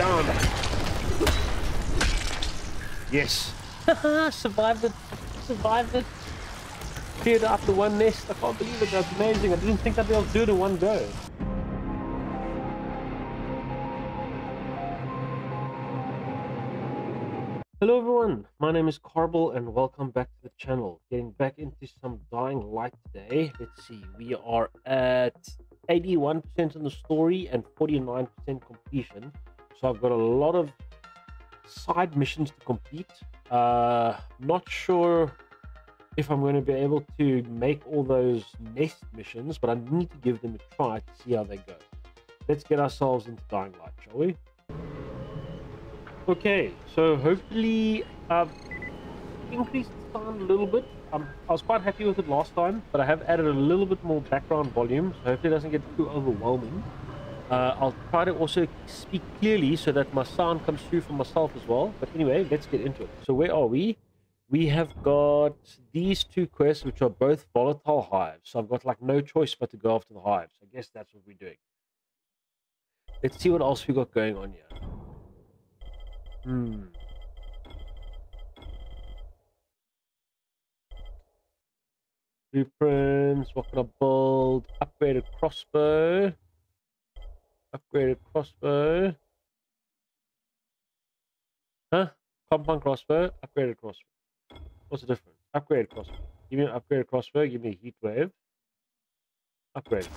down. Yes. Survived it. Cleared after one nest. I can't believe it. That's amazing. I didn't think I'd be able to do it in one go. Hello everyone, my name is Carbil and welcome back to the channel. Getting back into some Dying Light today. Let's see, we are at 81% on the story and 49% completion. So I've got a lot of side missions to complete. Not sure if I'm going to be able to make all those nest missions, but I need to give them a try to see how they go. Let's get ourselves into Dying Light, shall we? Okay, so hopefully I've increased the sound a little bit. I was quite happy with it last time, but I have added a little bit more background volume, so hopefully it doesn't get too overwhelming. I'll try to also speak clearly so that my sound comes through for myself as well. But anyway, let's get into it. So where are we? We have got these two quests, which are both volatile hives. So I've got like no choice but to go after the hives. I guess that's what we're doing. Let's see what else we got going on here. Blueprints, what can I build? Upgraded crossbow. Huh? Compound crossbow, upgraded crossbow. What's the difference? Upgraded crossbow. Give me an upgraded crossbow, give me a heat wave. Upgrade.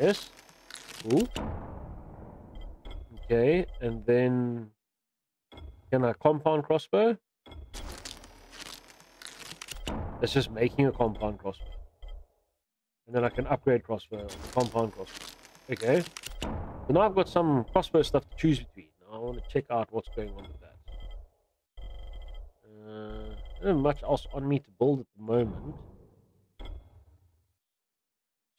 Yes. Cool. Okay, and then can I compound crossbow? That's just making a compound crossbow. And then I can upgrade crossbow, compound crossbow. Okay. So now I've got some crossbow stuff to choose between. I want to check out what's going on with that. Not much else on me to build at the moment.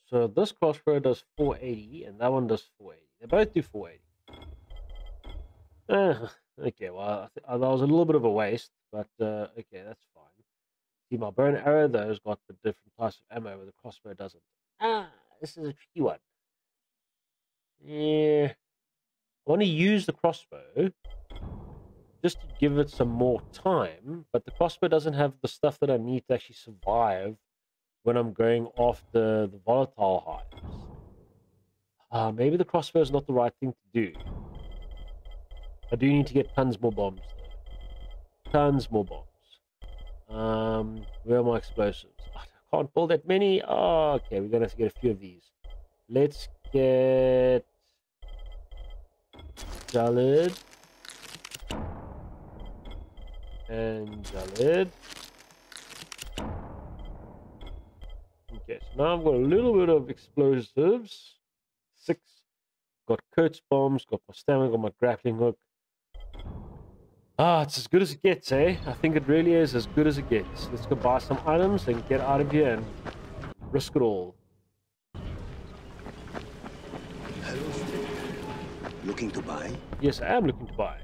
So this crossbow does 480 and that one does 480. They both do 480. Okay, well, that was a little bit of a waste, but okay, that's fine. See, my bow and arrow, though, has got the different types of ammo, where the crossbow doesn't. Ah, this is a tricky one. Yeah. I want to use the crossbow just to give it some more time, but the crossbow doesn't have the stuff that I need to actually survive when I'm going after the volatile hives. Maybe the crossbow is not the right thing to do. I do need to get tons more bombs, though. Tons more bombs. Where are my explosives? Oh, I can't pull that many. Oh, okay, we're going to have to get a few of these. Let's get Jalid. And Jalid. Okay, so now I've got a little bit of explosives. 6. Got Kurt's bombs, got my stamina, got my grappling hook. Ah, it's as good as it gets, eh? I think it really is as good as it gets. Let's go buy some items and get out of here and risk it all. Hello. Looking to buy? Yes, I am looking to buy.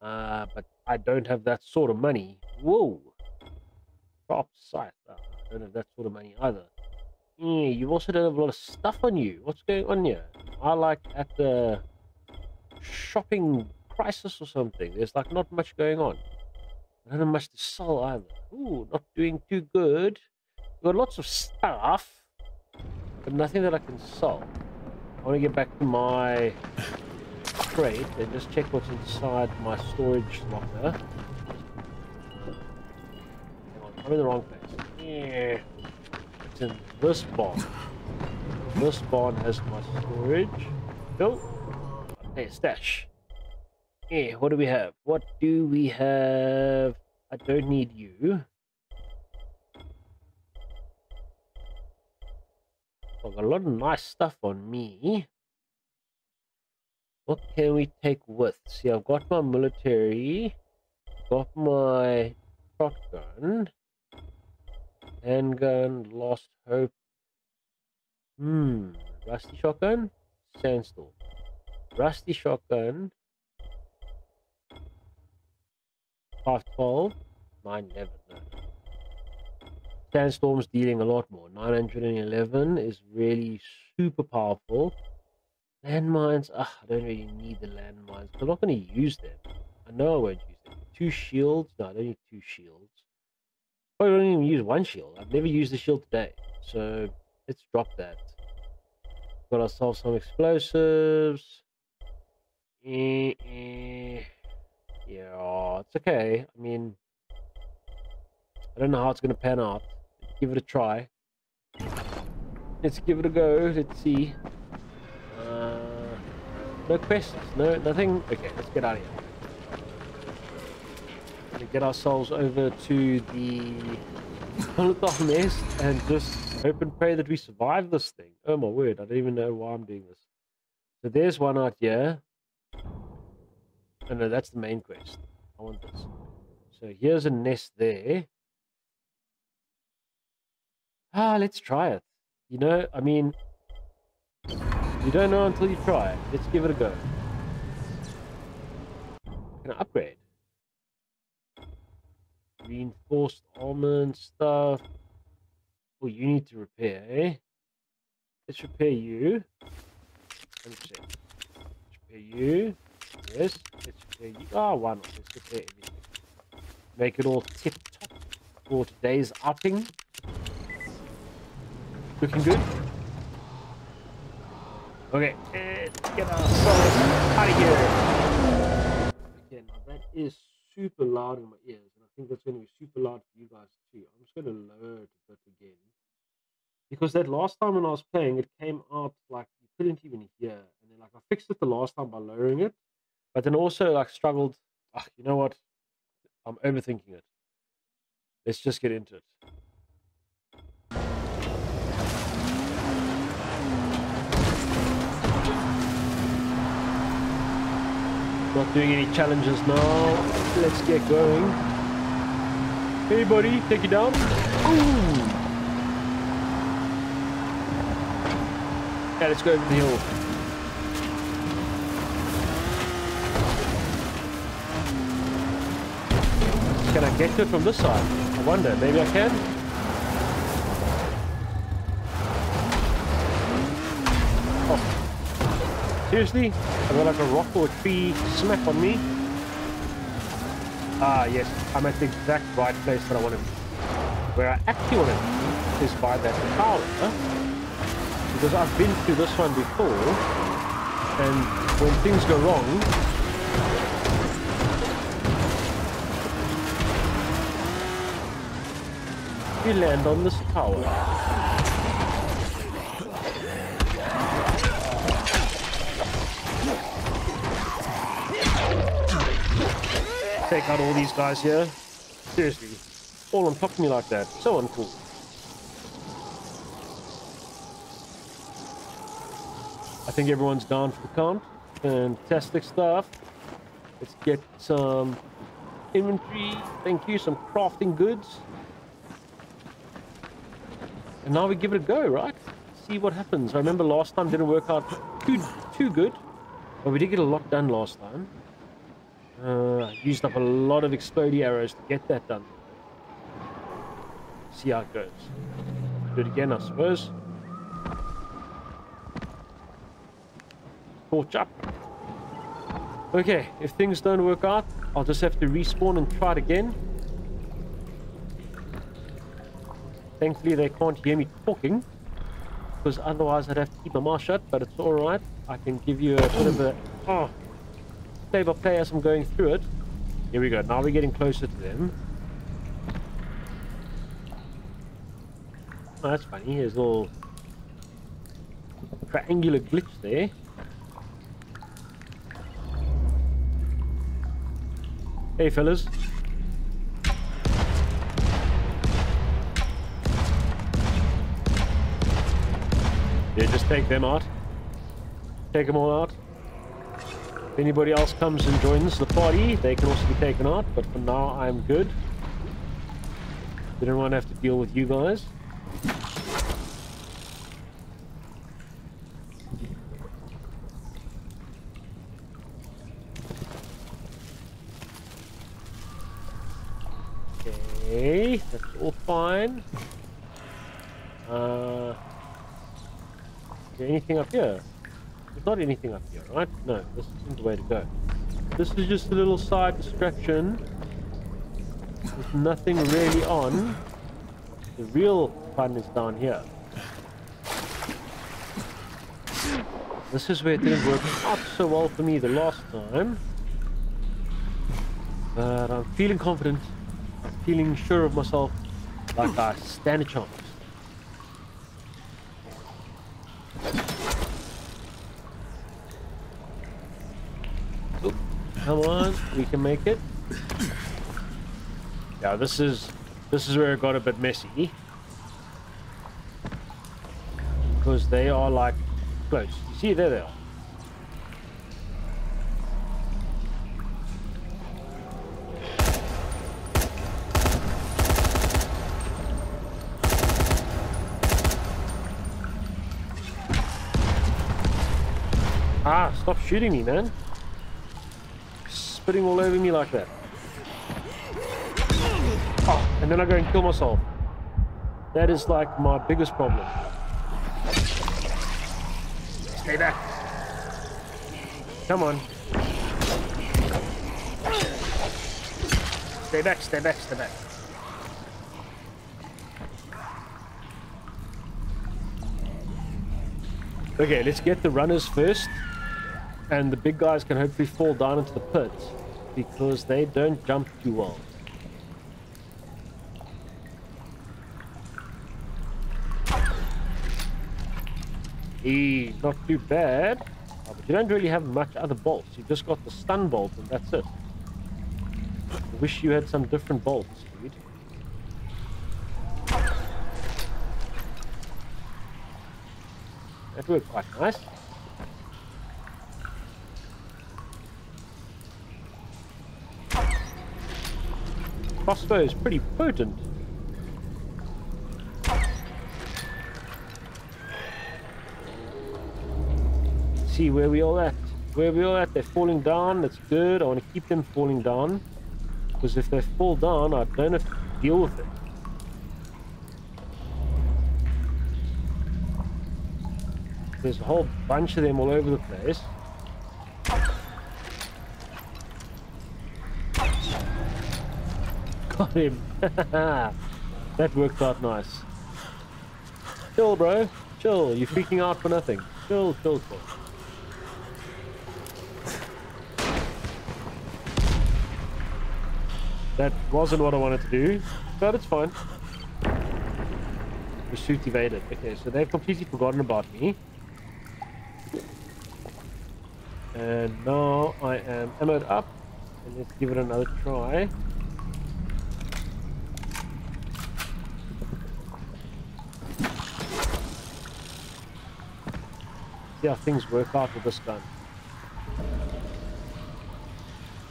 But I don't have that sort of money. Whoa. Crop sight. I don't have that sort of money either. Yeah, you also don't have a lot of stuff on you. What's going on here? I like at the shopping crisis or something. There's like not much going on. I don't have much to sell either. Ooh, not doing too good. We've got lots of stuff, but nothing that I can sell. I want to get back to my crate and just check what's inside my storage locker. Hang on, I'm in the wrong place. Yeah, it's in this box. This barn has my storage. Nope. Hey, stash. Yeah, what do we have? What do we have? I don't need you. I've got a lot of nice stuff on me. What can we take with? See, I've got my military. Got my shotgun. Handgun, lost hope. Rusty shotgun, sandstorm. Rusty shotgun, 512, 911. Sandstorm's dealing a lot more. 911 is really super powerful. Landmines. Ah, I don't really need the landmines. I'm not going to use them. I know I won't use them. 2 shields. No, I don't need 2 shields. I don't even use 1 shield. I've never used the shield today. So let's drop that. Got ourselves some explosives. Yeah, it's okay. I mean, I don't know how it's going to pan out. Let's give it a try. Let's give it a go. Let's see. No quests. No, nothing. Okay, let's get out of here. We're going to get ourselves over to the Molotov nest and just hope and pray that we survive this thing. Oh my word, I don't even know why I'm doing this. So there's one out here. Oh no, that's the main quest. I want this. So here's a nest there. Ah, let's try it. You know, I mean, you don't know until you try it. Let's give it a go. Can I upgrade? Reinforced almond stuff. Oh, you need to repair, eh? Let's repair you. 100%. Let's repair you. Yes. Let's repair you. Oh, why not? Let's repair everything. Make it all tip-top for today's outing. Looking good. Okay, let's get ourselves out of here. Okay, now that is super loud in my ears, and I think that's going to be super loud for you guys too. I'm just going to lower it a bit again. Because that last time when I was playing, it came out like you couldn't even hear. And then like I fixed it the last time by lowering it, but then also like struggled. Ah, you know what? I'm overthinking it. Let's just get into it. Not doing any challenges now. Let's get going. Hey buddy, take it down. Ooh. Yeah, let's go over the hill. Can I get to it from this side? I wonder, maybe I can? Oh. Seriously? I got like a rock or a tree smack on me. Ah, yes. I'm at the exact right place that I want to be. Where I actually want to be is by that tower. Because I've been through this one before. And when things go wrong... we land on this tower. Take out all these guys here. Seriously, all on top of me like that. So uncool. I think everyone's down for the count. Fantastic stuff. Let's get some inventory. Thank you. Some crafting goods. And now we give it a go, right? See what happens. I remember last time didn't work out too good, but we did get a lot done last time. Used up a lot of explodey arrows to get that done. See how it goes. Do it again, I suppose. Torch up. Okay, if things don't work out, I'll just have to respawn and try it again. Thankfully, they can't hear me talking, because otherwise I'd have to keep my mouth shut, but it's alright. I can give you a bit of a... oh, play by play as I'm going through it. Here we go. Now we're getting closer to them. Oh, that's funny. There's a little triangular glitch there. Hey, fellas. Yeah, just take them out. Take them all out. If anybody else comes and joins the party, they can also be taken out, but for now I'm good. Didn't want to have to deal with you guys. Okay, that's all fine. Is there anything up here? There's not anything up here, right? No, this isn't the way to go. This is just a little side distraction. There's nothing really on. The real fun is down here. This is where it didn't work out so well for me the last time. But I'm feeling confident. I'm feeling sure of myself, like I stand a chance. Oop. Come on, we can make it. Yeah, this is where it got a bit messy. Because they are like close. You see, there they are. Ah, stop shooting me, man. Spitting all over me like that. Oh, and then I go and kill myself. That is like my biggest problem. Stay back. Come on. Stay back, stay back, stay back. Okay, let's get the runners first. And the big guys can hopefully fall down into the pit because they don't jump too well. Not too bad. Oh, but you don't really have much other bolts. You just got the stun bolt and that's it. I wish you had some different bolts, dude. That worked quite nice. Crossbow is pretty potent. Let's see where we all at. Where we all at? They're falling down. That's good. I want to keep them falling down because if they fall down, I don't have to deal with it. There's a whole bunch of them all over the place. Got him. That worked out nice. Chill, bro. Chill. You're freaking out for nothing. Chill, chill, chill. That wasn't what I wanted to do, but it's fine. Pursuit evaded. Okay, so they've completely forgotten about me. And now I am ammoed up. And let's give it another try. See how things work out with this gun.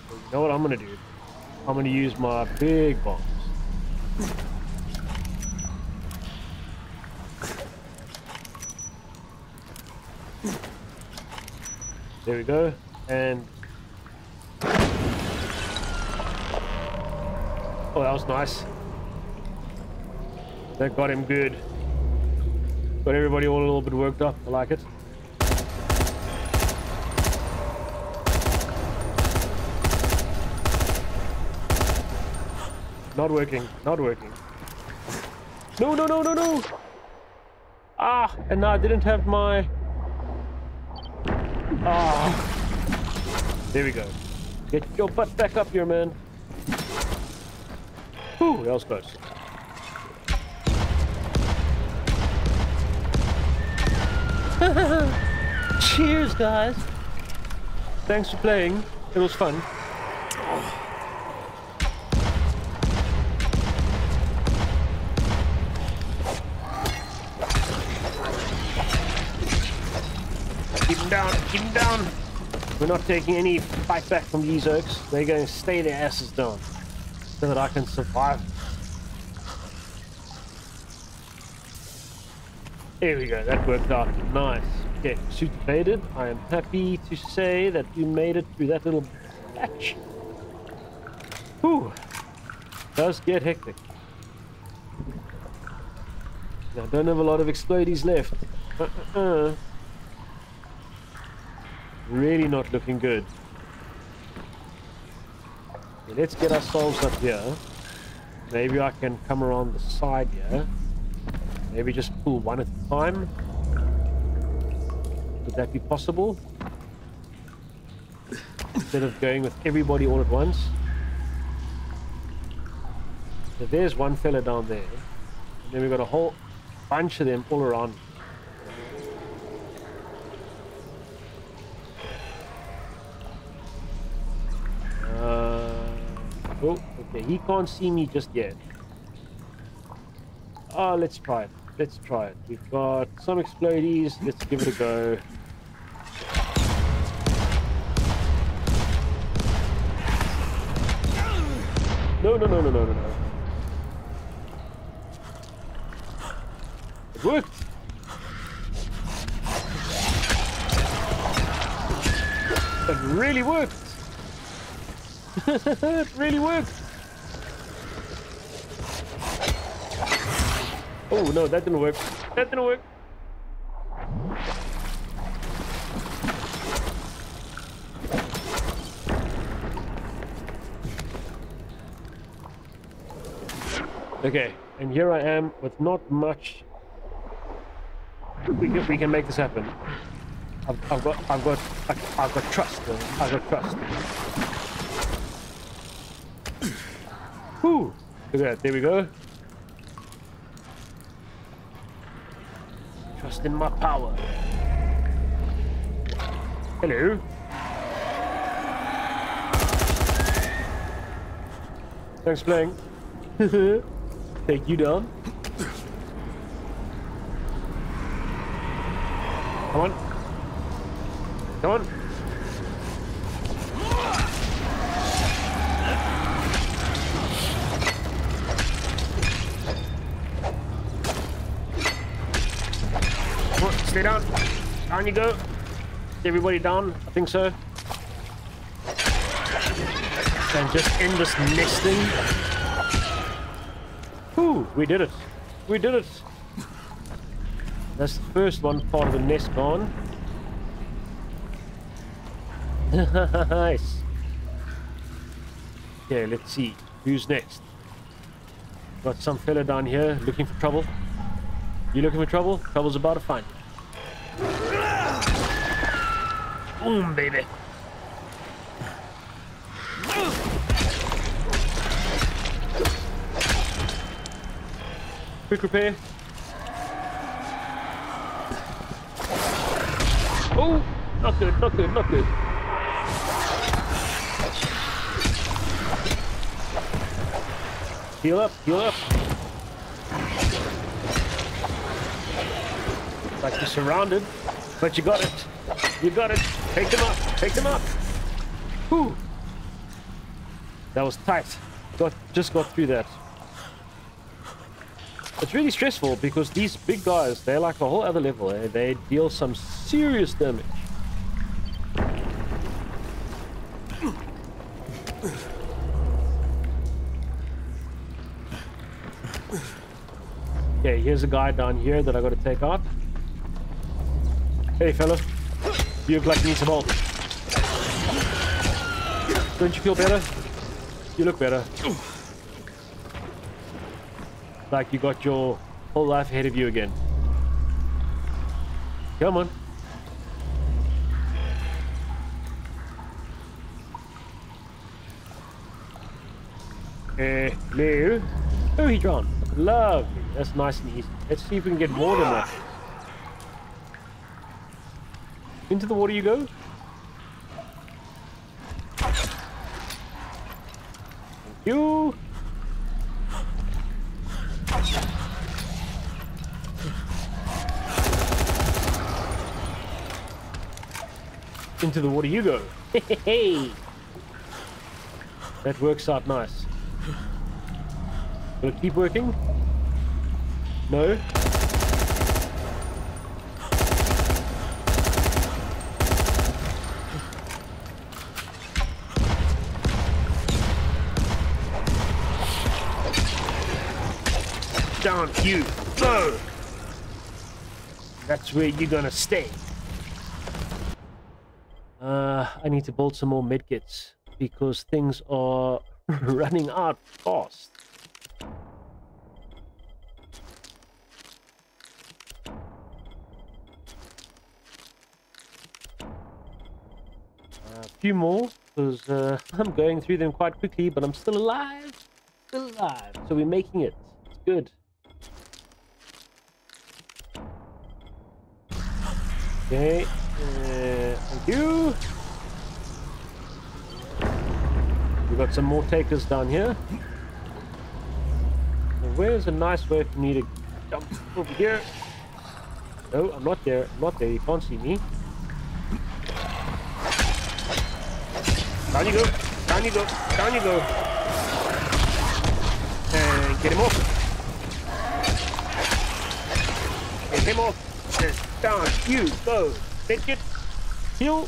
So you know what I'm going to do? I'm going to use my big bombs. There we go, and... Oh, that was nice. That got him good. Got everybody all a little bit worked up, I like it. Not working, not working. No, no, no, no, no! Ah, and now I didn't have my... Ah, there we go. Get your butt back up here, man. Whew, that was close. Cheers, guys. Thanks for playing. It was fun. Keep them down. We're not taking any fight back from these oaks. They're going to stay their asses down so that I can survive. There we go. That worked out. Nice. Okay, pursuit evaded. I am happy to say that we made it through that little patch. Whew. Does get hectic. I don't have a lot of explodies left. Really not looking good. Okay, let's get ourselves up here. Maybe I can come around the side here. Maybe just pull one at a time. Would that be possible? Instead of going with everybody all at once. So there's one fella down there. And then we've got a whole bunch of them all around. Oh, okay. He can't see me just yet. Oh, let's try it. Let's try it. We've got some explodies. Let's give it a go. No, no, no, no, no, no, no. It worked. It really worked. It really worked. Oh no, that didn't work. That didn't work. Okay, and here I am with not much. We can make this happen. I've got trust. I've got trust. Whew! Look at that, there we go. Trust in my power. Hello. Thanks, playing. Take you down. Come on. Come on. Stay down. Down you go. Is everybody down? I think so. And just end this nesting. Whew, we did it. We did it. That's the first one part of the nest gone. Nice. Okay, let's see. Who's next? Got some fella down here looking for trouble. You looking for trouble? Trouble's about to find you. Boom, baby. Quick repair. Oh, not good, not good, not good. Heal up, heal up. Like you're surrounded, but you got it. You got it. Take them up. Take them up. Whew. That was tight. Just got through that. It's really stressful because these big guys, they're like a whole other level. Eh? They deal some serious damage. Okay, here's a guy down here that I got to take out. Hey, fella. You look like you need some help. Don't you feel better? You look better. Like you got your whole life ahead of you again. Come on. Hello. Oh, he drowned. Lovely. That's nice and easy. Let's see if we can get more than that. Into the water you go. Thank you. Into the water you go. Hey, that works out nice. Will it keep working? No. Down you go. That's where you're gonna stay. I need to build some more medkits because things are running out fast. A few more because I'm going through them quite quickly, but I'm still alive. Still alive. So we're making it. It's good. Okay. Thank you. We've got some more takers down here. Now, where's a nice way for me to jump over here? No, I'm not there. I'm not there. You can't see me. Down you go. Down you go. Down you go. And get him off. Get him off. Down you go. Take it. Heal.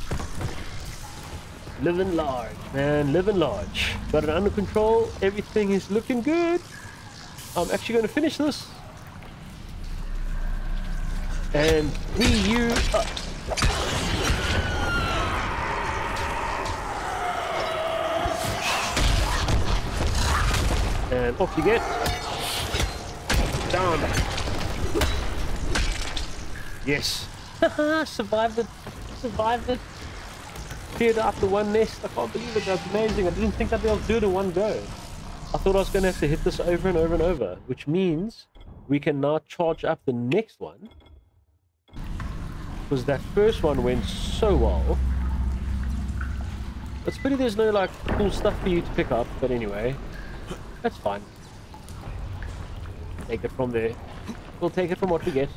Living large, man. Living large. Got it under control. Everything is looking good. I'm actually going to finish this. And free you up. And off you get. Down. Yes. Survived it. Survived it. Cleared out the one nest. I can't believe it. That's amazing. I didn't think I'd be able to do it in one go. I thought I was going to have to hit this over and over and over, which means we can now charge up the next one. Because that first one went so well. It's pretty there's no like cool stuff for you to pick up, but anyway, that's fine. Take it from there. We'll take it from what we get.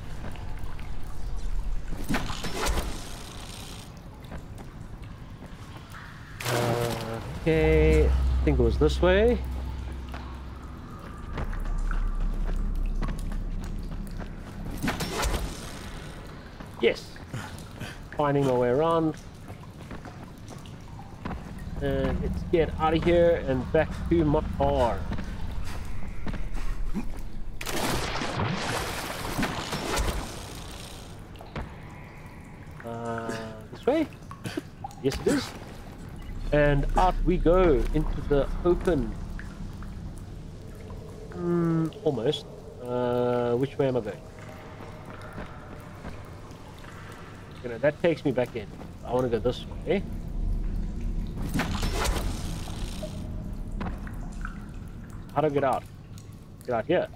Okay, I think it was this way. Yes. Finding my way around. And let's get out of here and back to my car. This way? Yes, it is. And out we go into the open. Almost. Which way am I going? You know, that takes me back in. I want to go this way. How do I get out? Get out here.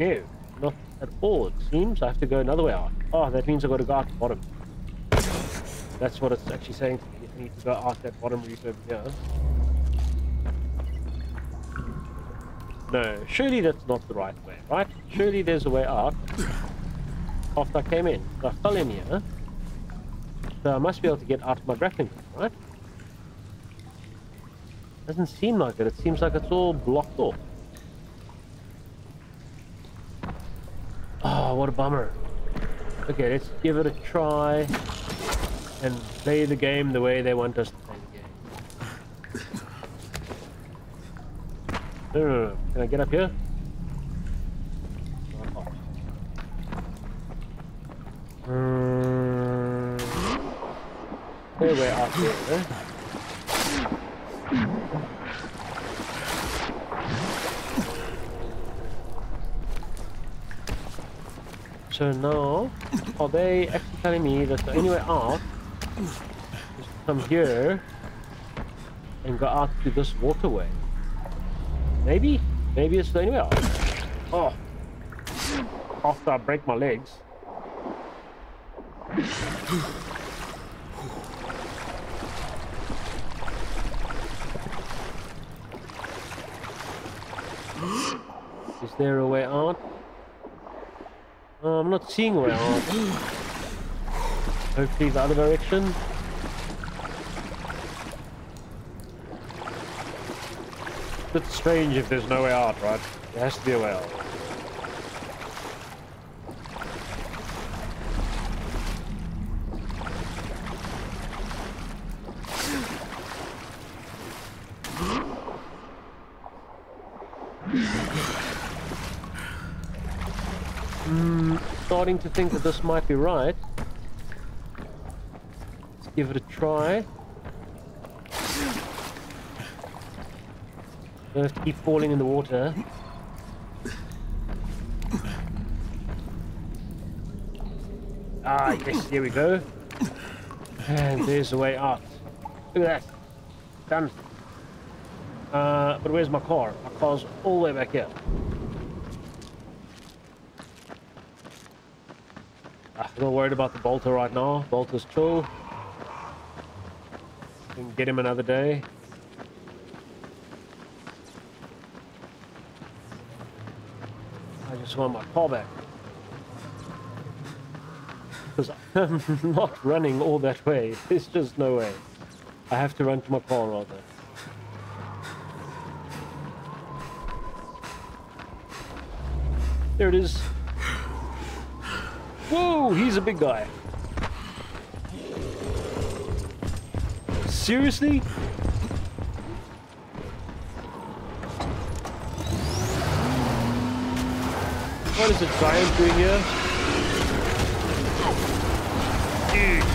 No, not at all, it seems. I have to go another way out. Oh, that means I've got to go out the bottom. That's what it's actually saying to me. I need to go out that bottom route over here. No, surely that's not the right way, right? Surely there's a way out after I came in. So I fell in here. So I must be able to get out of my grappling hook, right? Doesn't seem like it. It seems like it's all blocked off. Oh, what a bummer. Okay, let's give it a try and play the game the way they want us to play the game. No. Can I get up here? Way out here, eh? So now, are they actually telling me that the only way out is to come here and go out to this waterway? Maybe? Maybe it's the only way out. Oh. After I break my legs. Is there a way out? I'm not seeing where I am. Hopefully the other direction. It's a bit strange if there's no way out, right? There has to be a way out. starting to think that this might be right. Let's give it a try. Don't have to keep falling in the water. Ah, yes, there we go. And there's the way out. Look at that. Done. But where's my car? My car's all the way back here. I'm not worried about the bolter right now. Bolter's chill. We can get him another day. I just want my car back. Because I'm not running all that way. There's just no way. I have to run to my car rather. There it is. Whoa, he's a big guy. Seriously? What is a giant doing here? Dude.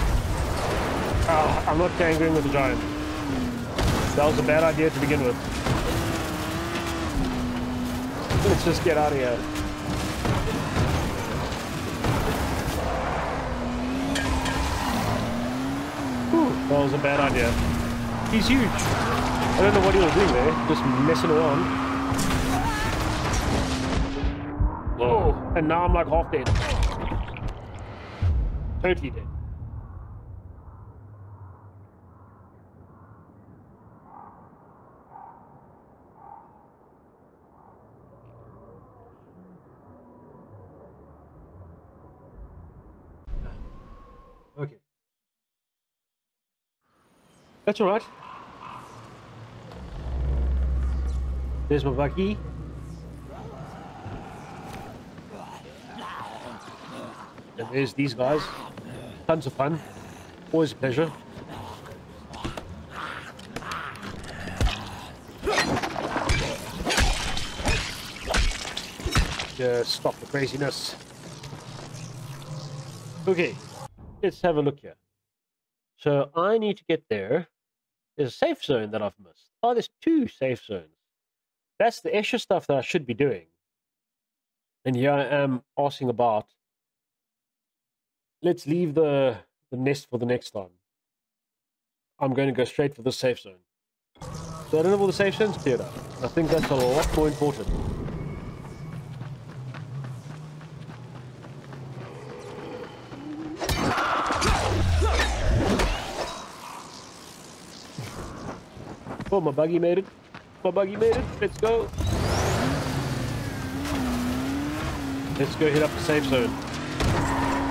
Oh, I'm not tangling with the giant. That was a bad idea to begin with. Let's just get out of here. That was a bad idea. He's huge. I don't know what he was doing there. Just messing around. Whoa. And now I'm like half dead. Totally dead. That's all right. There's my buggy. And there's these guys. Tons of fun. Always a pleasure. Just stop the craziness. Okay, let's have a look here. So I need to get there. There's a safe zone that I've missed. Oh, there's two safe zones. That's the extra stuff that I should be doing. And here I am asking about. Let's leave the nest for the next time. I'm going to go straight for the safe zone. So I don't have all the safe zones cleared up. I think that's a lot more important. Oh, my buggy made it. My buggy made it. Let's go. Let's go hit up the safe zone.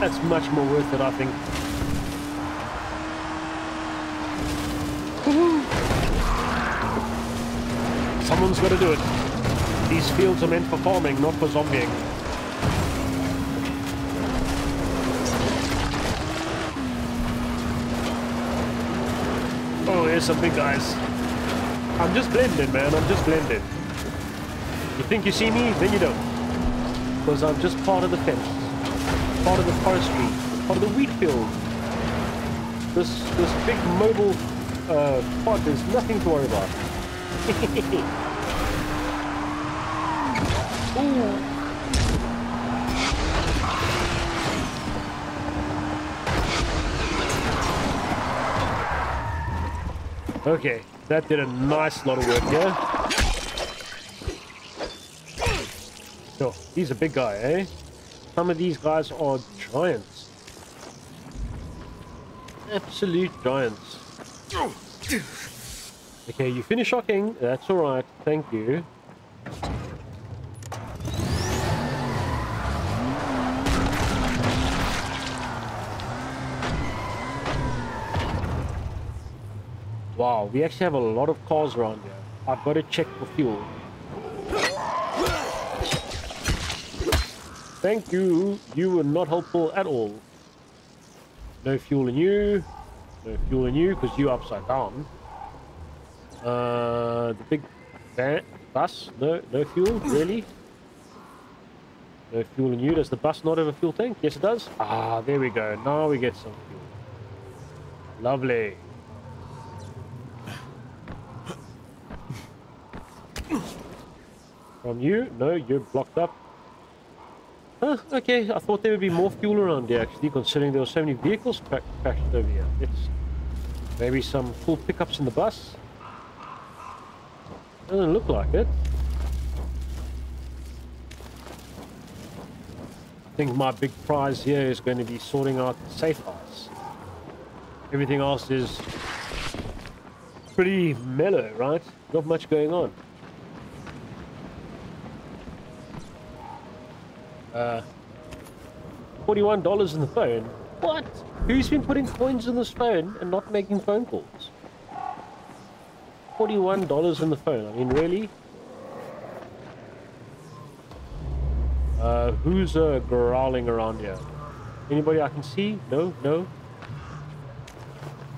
That's much more worth it, I think. Woohoo! Someone's got to do it. These fields are meant for farming, not for zombieing. Oh, here's some big guys. I'm just blending, man. I'm just blending. You think you see me, then you don't. Because I'm just part of the fence. Part of the forestry. Part of the wheat field. This big mobile pod is nothing to worry about. Ooh. Okay. That did a nice lot of work, yeah? Oh, he's a big guy, eh? Some of these guys are giants. Absolute giants. Okay, you finish shocking. That's alright. Thank you. Wow, we actually have a lot of cars around here. I've got to check for fuel. Thank you. You were not helpful at all. No fuel in you. No fuel in you because you're upside down. The big van, bus. No fuel, really? No fuel in you. Does the bus not have a fuel tank? Yes, it does. Ah, there we go. Now we get some fuel. Lovely. From you? No, you're blocked up. Huh, okay. I thought there would be more fuel around here, actually, considering there were so many vehicles packed over here. It's maybe some full pickups in the bus. Doesn't look like it. I think my big prize here is going to be sorting out the safe house. Everything else is pretty mellow, right? Not much going on. $41 in the phone? What? Who's been putting coins in this phone and not making phone calls? $41 in the phone. I mean, really? Who's growling around here? Anybody I can see? No, no.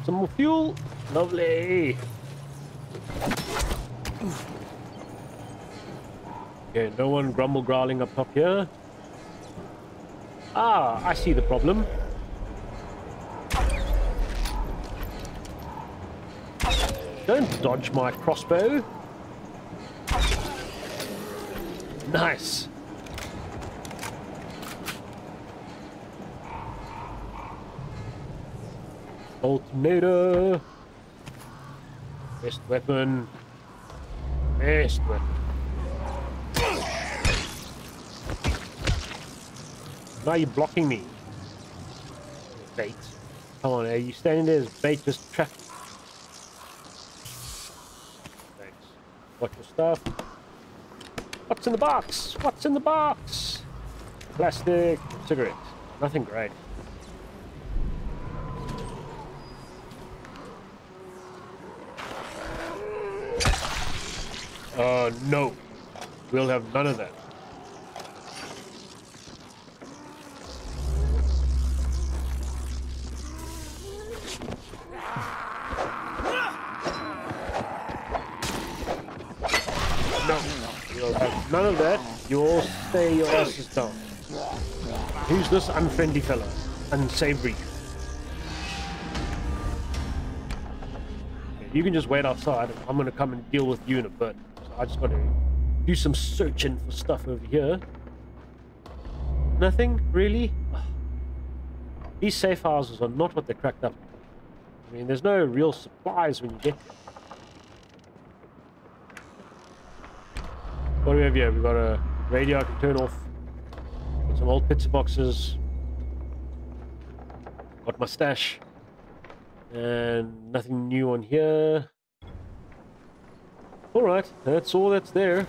Some more fuel. Lovely. Okay, no one growling up top here. Ah, I see the problem. Don't dodge my crossbow. Nice. Alternator. Best weapon. Best weapon. Now you're blocking me. Bait. Come on, are you standing there as bait just trapped? Thanks. Watch your stuff. What's in the box? What's in the box? Plastic, cigarettes. Nothing great. No. We'll have none of that. None of that. You all stay your asses down. Who's this unfriendly fella? Unsavory. You can just wait outside. I'm going to come and deal with you in a bit. So I just got to do some searching for stuff over here. Nothing, really? These safe houses are not what they're cracked up. I mean, there's no real supplies when you get them. What do we have here? We've got a radio I can turn off. Got some old pizza boxes. Got my stash. And nothing new on here. Alright, that's all that's there.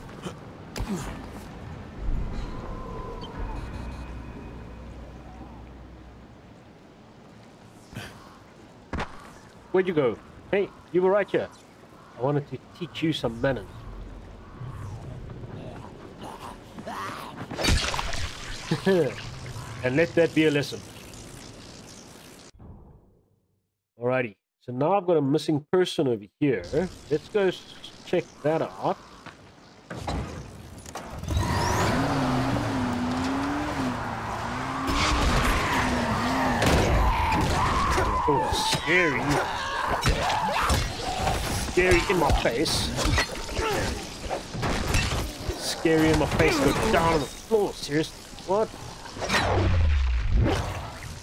Where'd you go? Hey, you were right here. I wanted to teach you some manners. And let that be a lesson. Alrighty. So now I've got a missing person over here. Let's go check that out. Oh, scary. Scary in my face. Scary in my face. Go down on the floor. Seriously. What?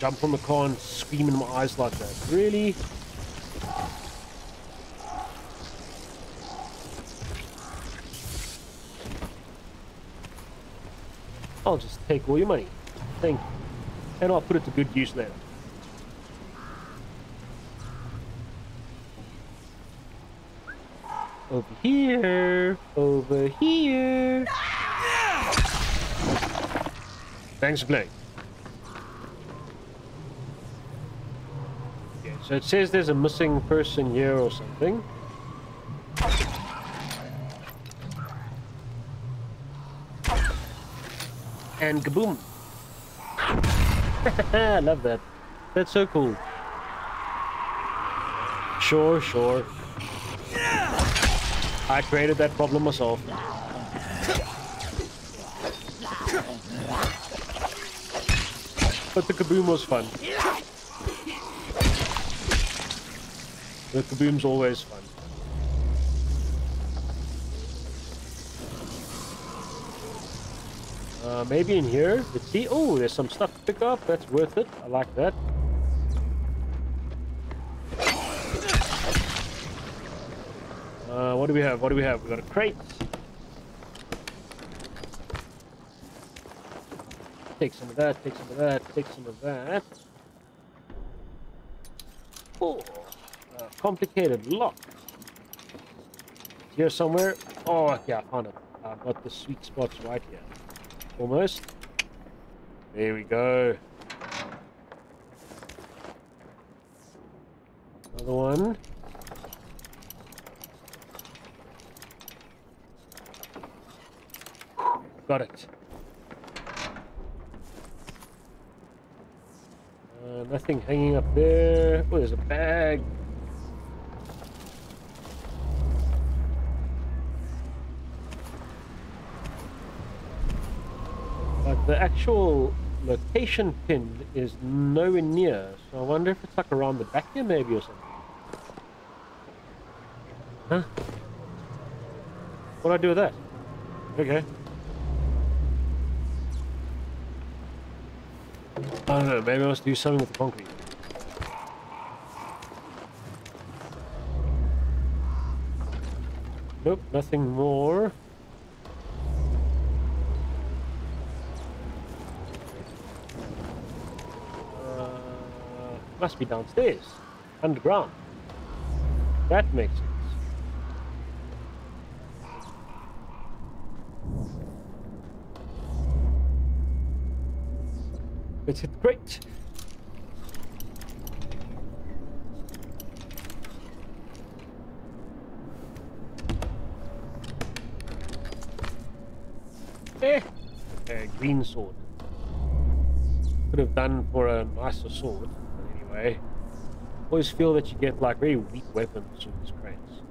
Jump from the car and scream in my eyes like that. Really? I'll just take all your money. Thank you. And I'll put it to good use later. Over here. Over here. Thanks for playing. Okay, so it says there's a missing person here or something. And kaboom! I love that. That's so cool. Sure, sure. I created that problem myself. But the kaboom was fun. The kaboom's always fun. Maybe in here? Let's see. Oh, there's some stuff to pick up. That's worth it. I like that. What do we have? What do we have? We got a crate. Take some of that, take some of that, take some of that. Oh, complicated lock. Here somewhere. Oh, yeah, I found it. I've got the sweet spots right here. Almost. There we go. Another one. Got it. Nothing hanging up there. Oh, there's a bag. But the actual location pin is nowhere near, so I wonder if it's like around the back here maybe or something. Huh? What do I do with that? Okay. I don't know, maybe I must do something with the concrete. Nope, nothing more. Must be downstairs. Underground. That makes sense. Let's hit the crate. Eh! Okay, green sword. Could have done for a nicer sword, but anyway. Always feel that you get like very weak weapons with these crates.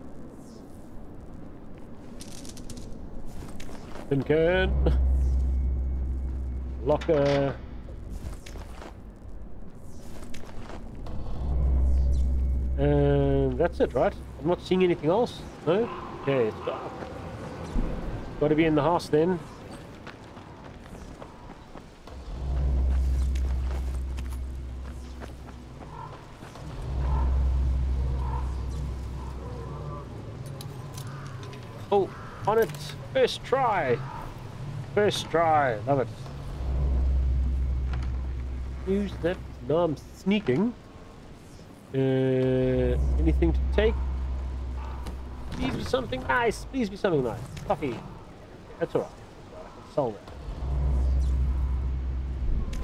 Tin can. Locker. And that's it, right? I'm not seeing anything else. No? Okay, it's dark. Got to be in the house then. Oh, on it. First try. First try. Love it. Use that. Now I'm sneaking. Anything to take? Please be something nice. Please be something nice. Coffee. That's alright. I can sell that.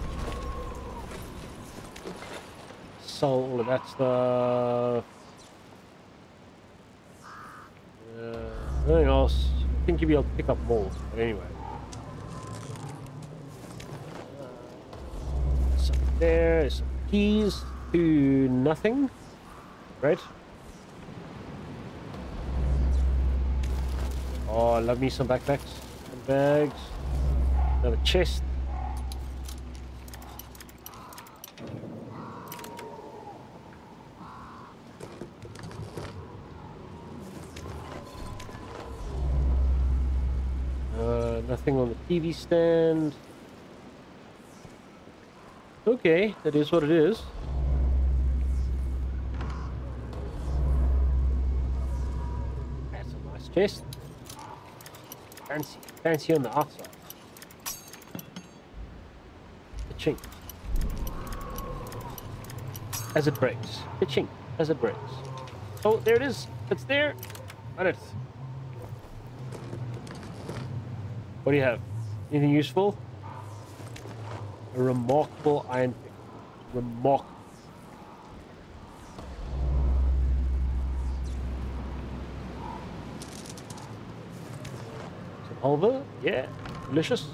Sell all of that stuff. Nothing else. I think you'll be able to pick up more. But anyway. Something there. There's some keys. To nothing, right? Oh, love me some backpacks, some bags, another chest. Nothing on the TV stand. Okay, that is what it is. Chest. Fancy, fancy on the outside. The chink. As it breaks. The chink. As it breaks. Oh, there it is. It's there. On it. What do you have? Anything useful? A remarkable iron pick. Remarkable. Over, yeah, delicious.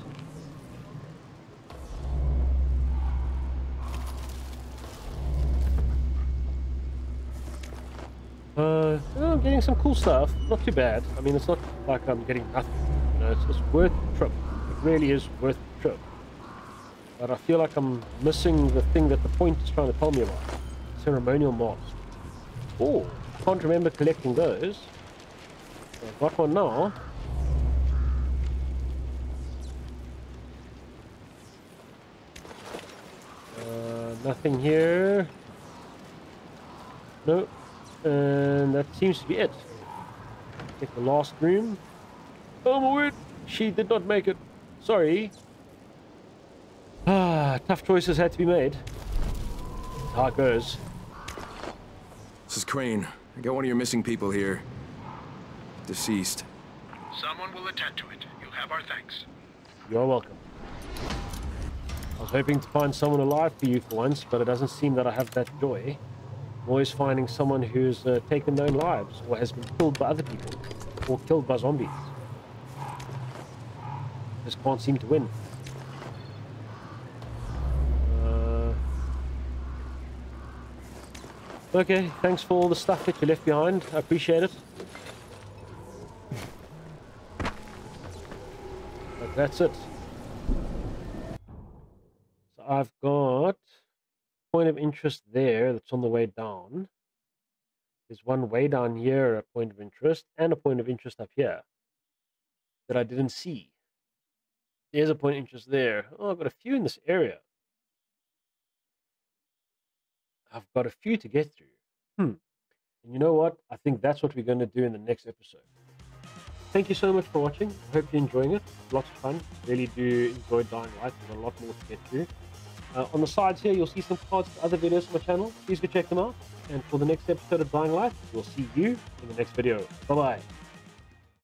I'm getting some cool stuff. Not too bad. I mean, it's not like I'm getting nothing. You know, it's worth the trip. It really is worth the trip. But I feel like I'm missing the thing that the point is trying to tell me about. Ceremonial masks. Oh, I can't remember collecting those. I've got one now. Nothing here. No. And that seems to be it. Take the last room. Oh my word! She did not make it. Sorry. Ah, tough choices had to be made. That's how it goes. This is Crane. I got one of your missing people here. Deceased. Someone will attend to it. You have our thanks. You're welcome. I was hoping to find someone alive for you for once, but it doesn't seem that I have that joy. I'm always finding someone who's taken their own lives, or has been killed by other people, or killed by zombies. Just can't seem to win. Okay, thanks for all the stuff that you left behind. I appreciate it. But that's it. So I've got a point of interest there that's on the way down. There's one way down here, a point of interest, and a point of interest up here that I didn't see. There's a point of interest there. Oh, I've got a few in this area. I've got a few to get through. And you know what? I think that's what we're going to do in the next episode. Thank you so much for watching. I hope you're enjoying it. Lots of fun. Really do enjoy Dying Light. There's a lot more to get through. On the sides here, you'll see some cards for other videos on my channel. Please go check them out. And for the next episode of Dying Light, we'll see you in the next video. Bye-bye.